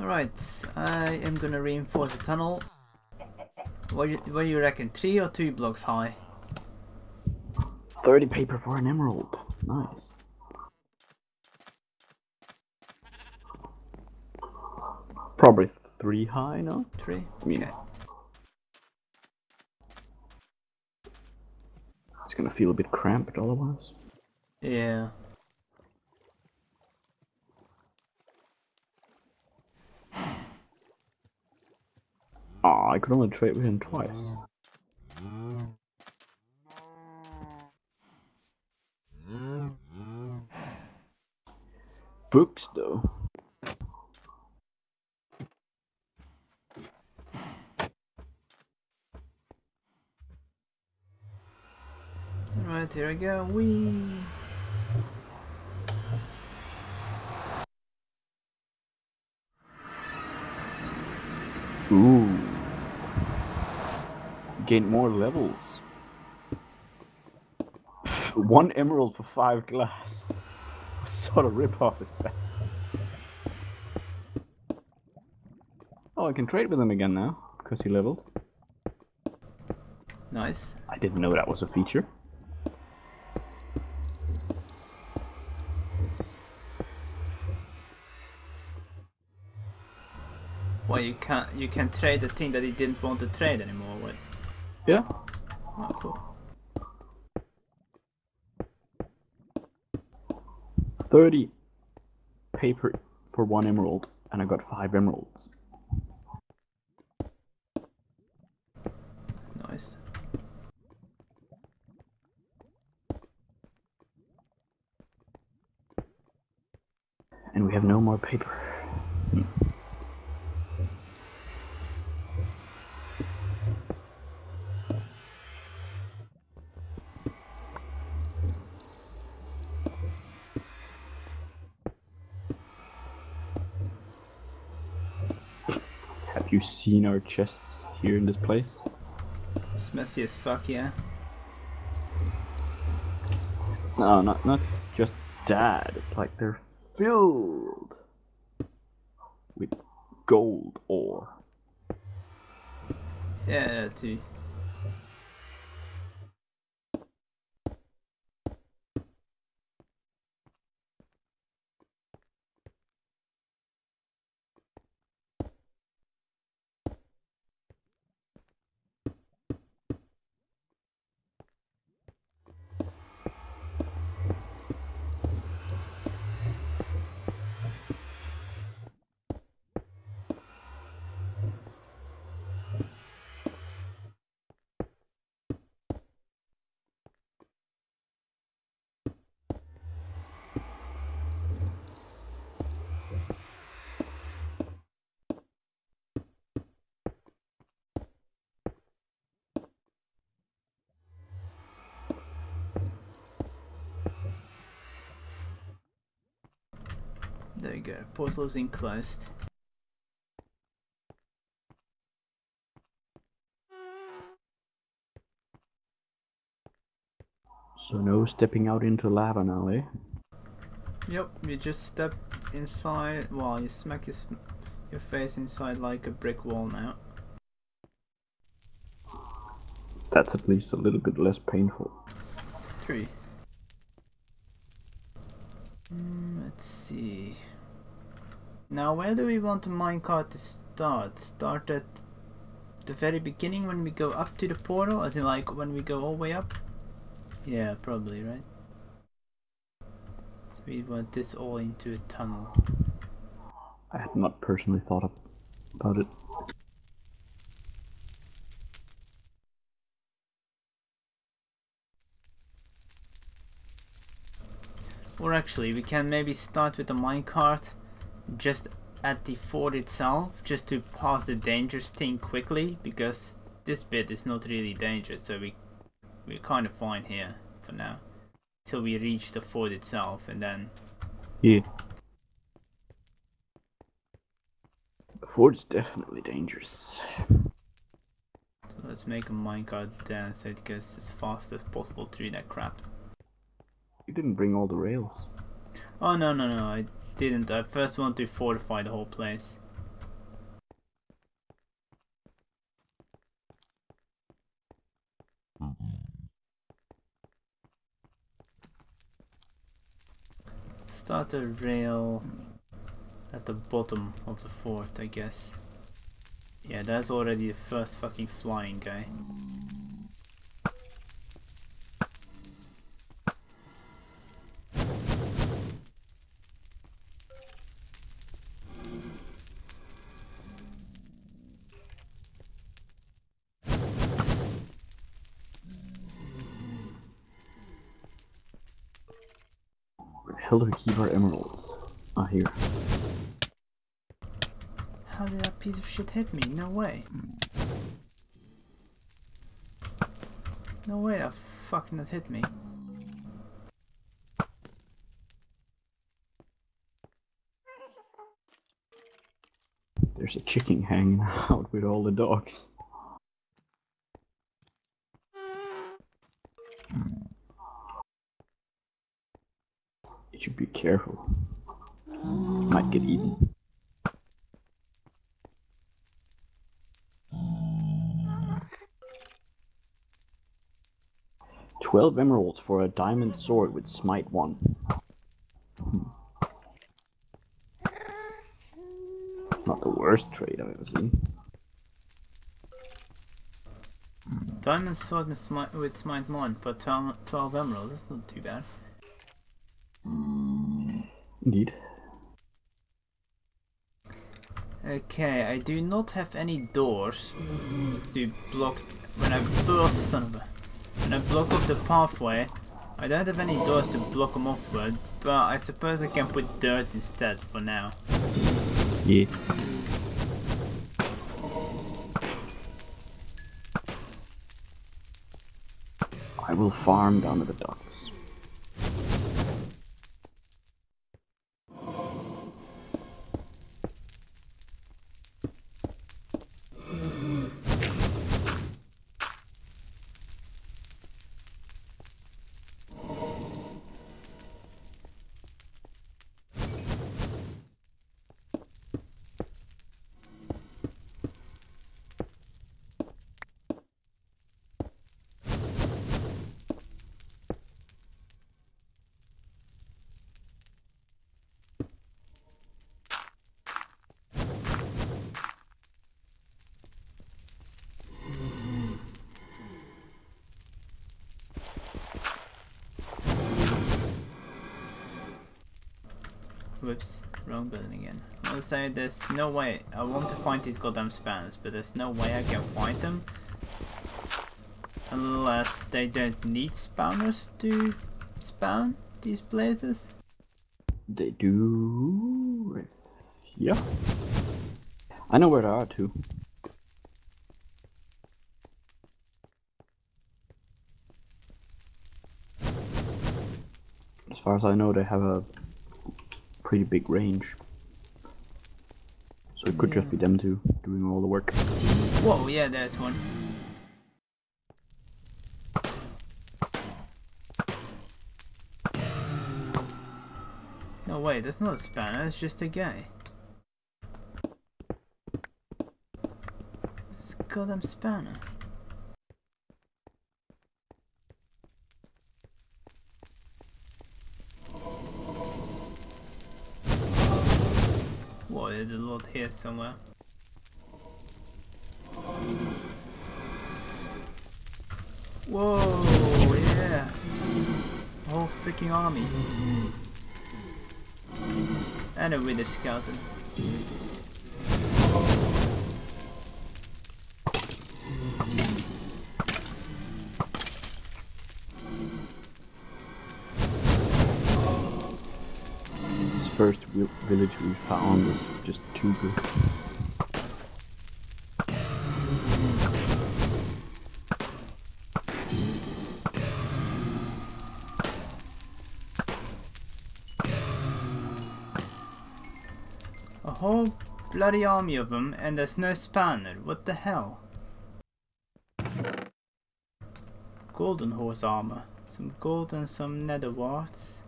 Alright, I am gonna reinforce the tunnel. What do you reckon? 3 or 2 blocks high? 30 paper for an emerald. Nice. Probably 3 high, no? 3? Yeah. Okay. It's gonna feel a bit cramped otherwise. Yeah. Oh, I could only trade with him twice. Books, though. Alright, here I go. Whee! Ooh. Gain more levels. 1 emerald for 5 glass. What sort of ripoff is that? Oh, I can trade with him again now, because he leveled. Nice. I didn't know that was a feature. Well, you can trade the thing that he didn't want to trade anymore, right? Yeah. Oh, cool. 30 paper for 1 emerald, and I got 5 emeralds. Nice. And we have no more paper. You've seen our chests here in this place? It's messy as fuck, yeah. No, not just that. It's like they're filled with gold ore. Yeah, too. There you go, portal's enclosed. So no stepping out into lava now, eh? Yep, you just step inside, well, you smack your face inside like a brick wall now. That's at least a little bit less painful. 3. Let's see. Now, where do we want the minecart to start? Start at the very beginning when we go up to the portal? As in, like, when we go all the way up? Yeah, probably, right? So we want this all into a tunnel. I had not personally thought about it. Or actually, we can maybe start with the minecart just at the fort itself, just to pass the dangerous thing quickly, because this bit is not really dangerous, so we're kind of fine here for now, till we reach the fort itself, and then... Yeah. The fort's definitely dangerous. So let's make a minecart there, so it goes as fast as possible through that crap. You didn't bring all the rails. Oh, no, I didn't. I first want to fortify the whole place. Start a rail at the bottom of the fort, I guess. Yeah, that's already the first fucking flying guy. Where the hell do we keep our emeralds? Ah, here. How did that piece of shit hit me? No way. No way that fucking that hit me. There's a chicken hanging out with all the dogs. Should be careful. Might get eaten. $12 emeralds for a diamond sword with smite 1. Not the worst trade I've ever seen. Diamond sword with smite 1 for 12 emeralds, that's not too bad. Indeed. Okay, I do not have any doors to block when I block off the pathway. I don't have any doors to block them off with, but I suppose I can put dirt instead for now. Yeah. I will farm down to the docks. Whoops, wrong building again. I'll say there's no way. I want to find these goddamn spanners, but there's no way I can find them unless they don't need spawners to spawn these places. They do. Yeah. I know where there are two. As far as I know, they have a pretty big range, so it could just be them two doing all the work. Whoa, yeah, there's one. No way, that's not a spanner, it's just a guy. What's this goddamn spanner? There's a lot here somewhere. Whoa, yeah! A whole freaking army. And a wither skeleton. First village we found was just too good. A whole bloody army of them, and there's no spanner. What the hell? Golden horse armor. Some gold and some nether warts.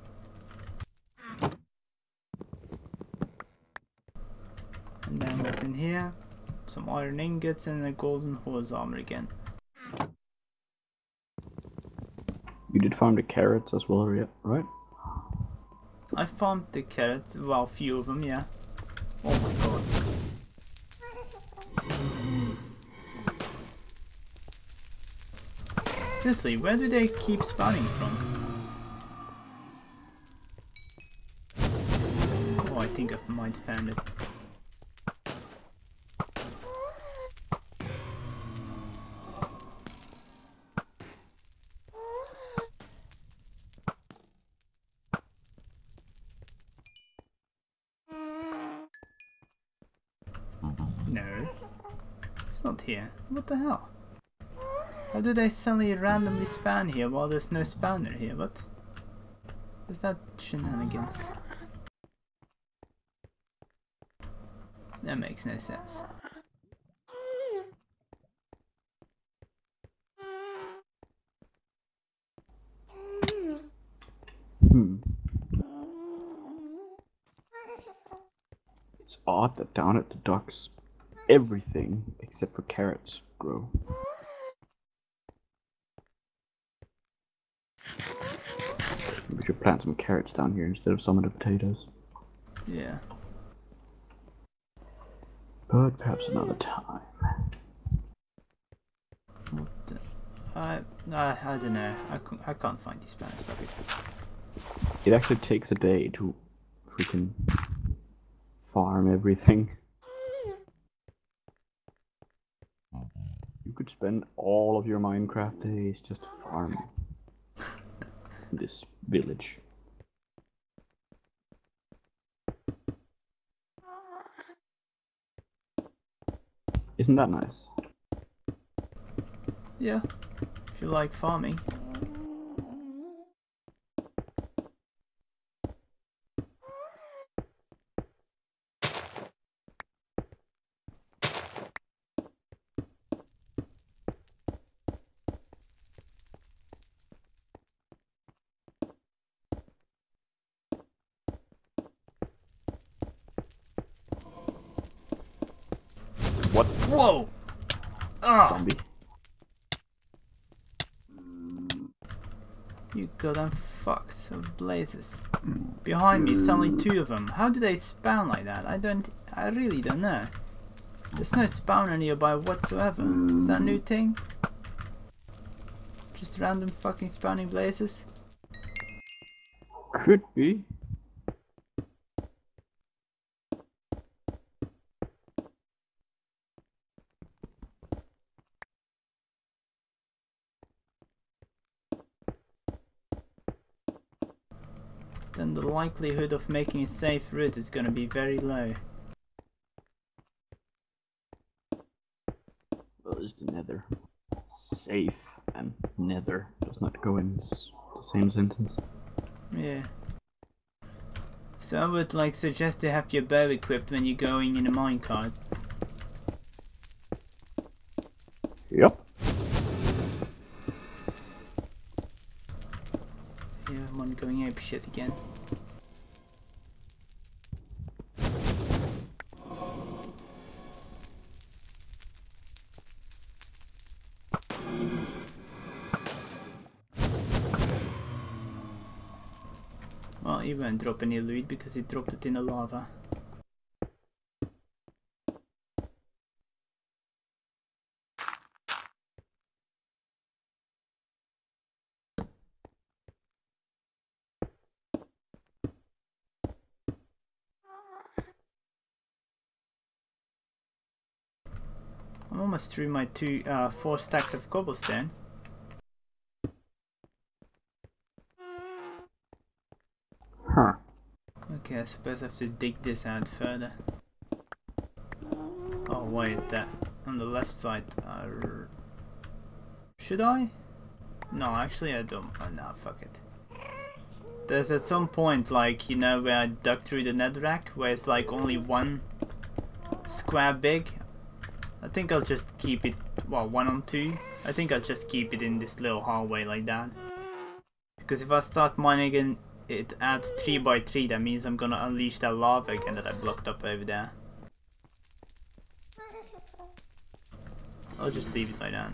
And then what's in here? Some iron ingots and a golden horse armor again. You did farm the carrots as well, right? I found the carrot, well, few of them, yeah. Oh my god. Seriously, where do they keep spawning from? Oh, I think I might find it. No, it's not here. What the hell? How do they suddenly randomly spawn here while there's no spawner here? What is that shenanigans? That makes no sense. It's odd that down at the docks everything except for carrots grow. We should plant some carrots down here instead of some of the potatoes. Yeah. But perhaps another time. What the... I don't know. I can't find these plants. It actually takes a day to freaking farm everything. You could spend all of your Minecraft days just farming. This village. Isn't that nice? Yeah, if you like farming. What? Whoa! Ah. Zombie. You goddamn fucks of blazes. Behind me, suddenly two of them. How do they spawn like that? I really don't know. There's no spawner nearby whatsoever. Is that a new thing? Just random fucking spawning blazes? Could be. Then the likelihood of making a safe route is going to be very low. Well, it's the nether. Safe and nether does not go in the same sentence. Yeah. So I would like suggest to have your bow equipped when you're going in a minecart. Yep. Going ape shit again. Well, he won't drop any loot because he dropped it in the lava. I'm almost through my four stacks of cobblestone. Huh. Okay, I suppose I have to dig this out further. Oh wait, that on the left side. Should I? No, actually I don't. Oh, no, fuck it. There's at some point, like, you know, where I dug through the netherrack, where it's like only one square big. I think I'll just keep it, well, 1 on 2. I think I'll just keep it in this little hallway like that. Because if I start mining it at 3x3, that means I'm gonna unleash that lava again that I blocked up over there. I'll just leave it like that.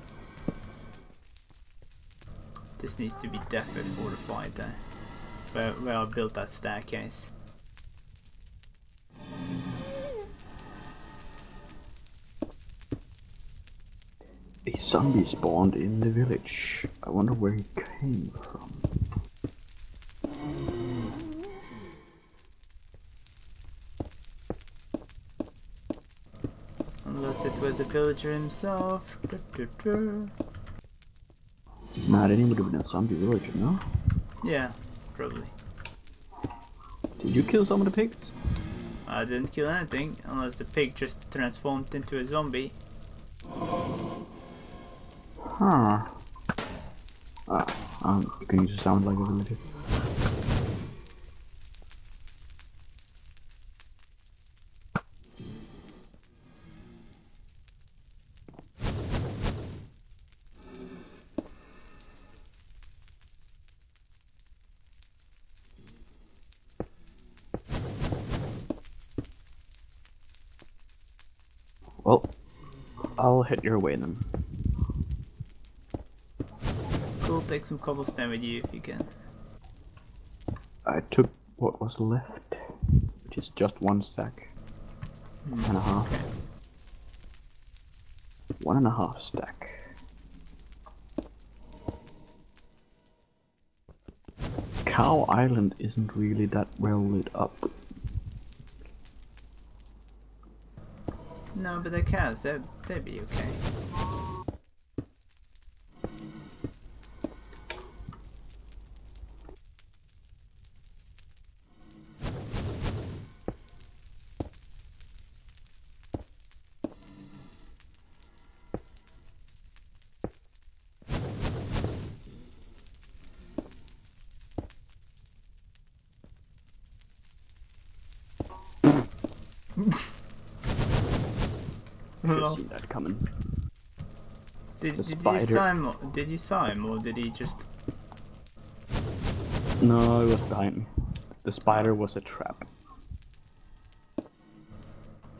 This needs to be definitely fortified though. where I built that staircase. A zombie spawned in the village. I wonder where he came from. Unless it was the villager himself. Nah, that would have been a zombie villager, no? Yeah, probably. Did you kill some of the pigs? I didn't kill anything, unless the pig just transformed into a zombie. Huh. I'm going to sound like a villager. Well, I'll head your way then. Cool, take some cobblestone with you if you can. I took what was left, which is just one stack. And a half. Okay. 1.5 stack. Cow Island isn't really that well lit up. No, but the cows, they'd be okay. Seen that coming. Did you saw him or did he just... No, it was behind me. The spider was a trap.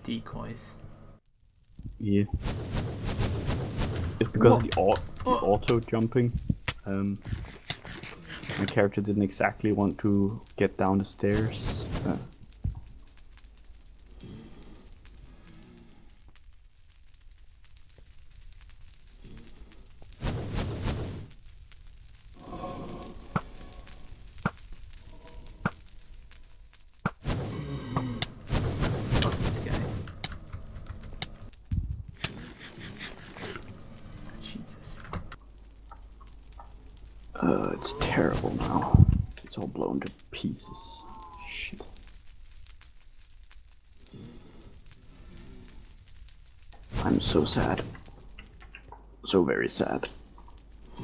Decoys. Yeah. It's because of the auto jumping. My character didn't exactly want to get down the stairs. It's terrible now. It's all blown to pieces. Shit. I'm so sad. So very sad. I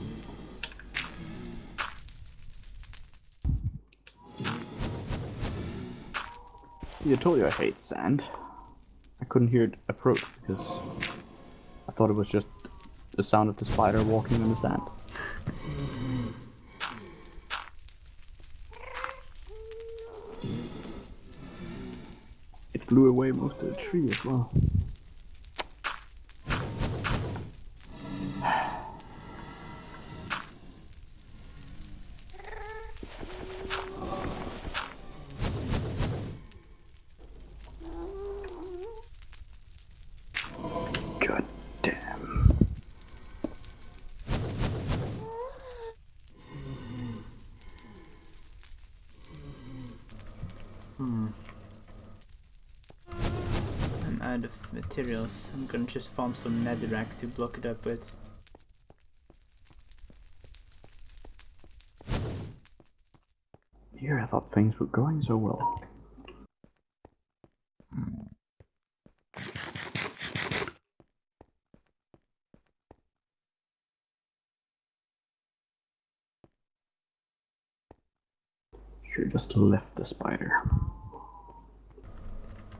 told you I hate sand. I couldn't hear it approach because I thought it was just the sound of the spider walking in the sand. Blew away most of the tree as well. God damn. Out of materials. I'm gonna just farm some netherrack to block it up with. Here, I thought things were going so well. Should've just left the spider.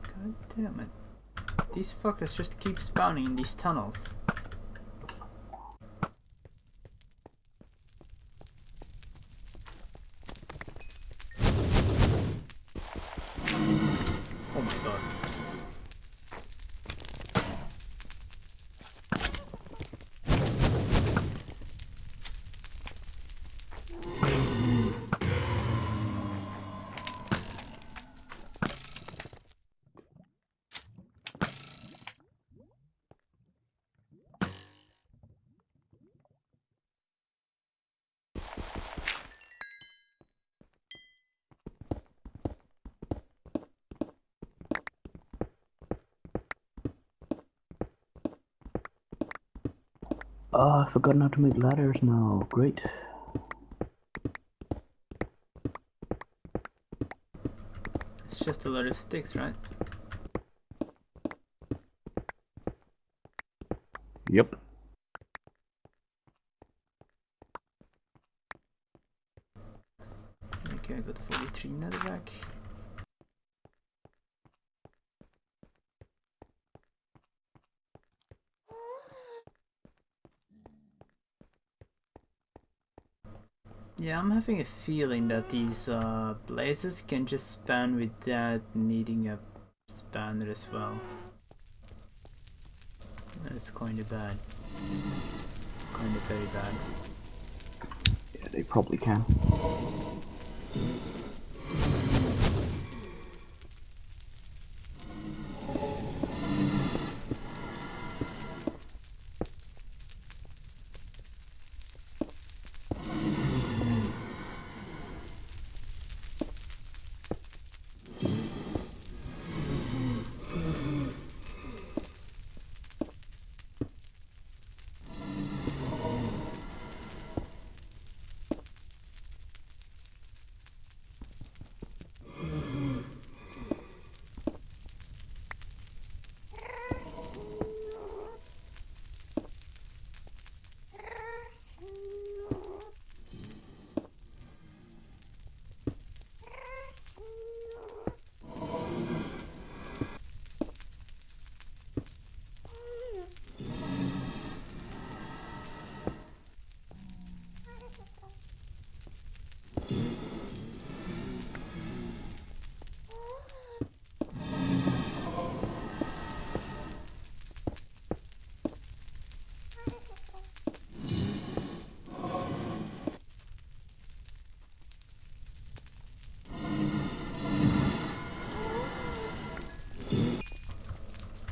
God damn it. These fuckers just keep spawning in these tunnels. Oh my god. Oh, I forgot how to make ladders now. Great. It's just a lot of sticks, right? Yep. Okay, I got 43 nether back. Yeah, I'm having a feeling that these blazes can just span without needing a spanner as well. That's kind of bad. Kind of very bad. Yeah, they probably can.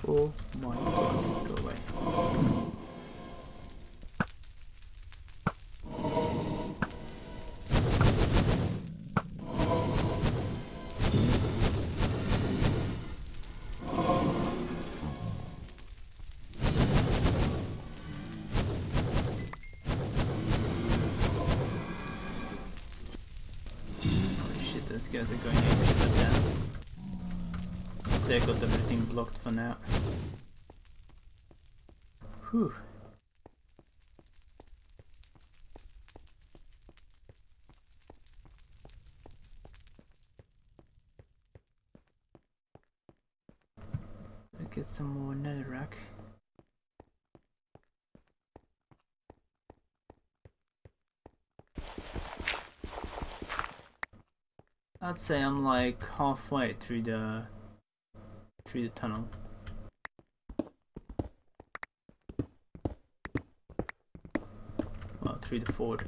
Oh my god, go away. Holy shit, those guys are going to shut down. They got everything blocked for now. Whew. Let's get some more netherrack. I'd say I'm like halfway through the tunnel. The fort.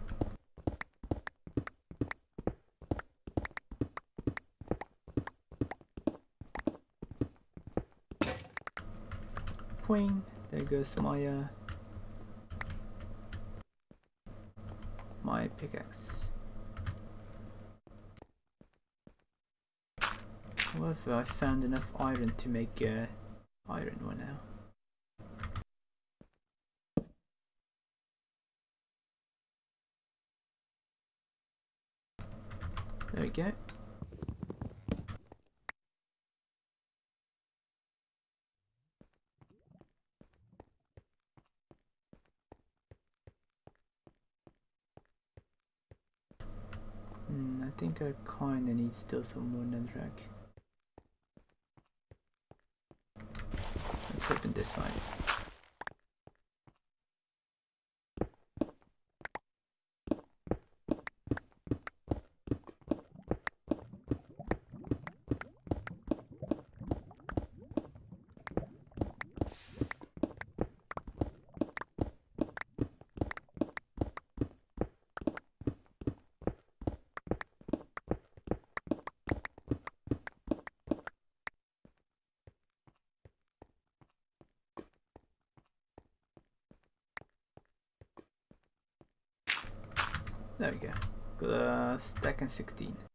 Poing! There goes my my pickaxe. However, I found enough iron to make an iron one now. There we go. I think I kinda need still some more netherrack. Let's open this side. There we go, got a stack and 16.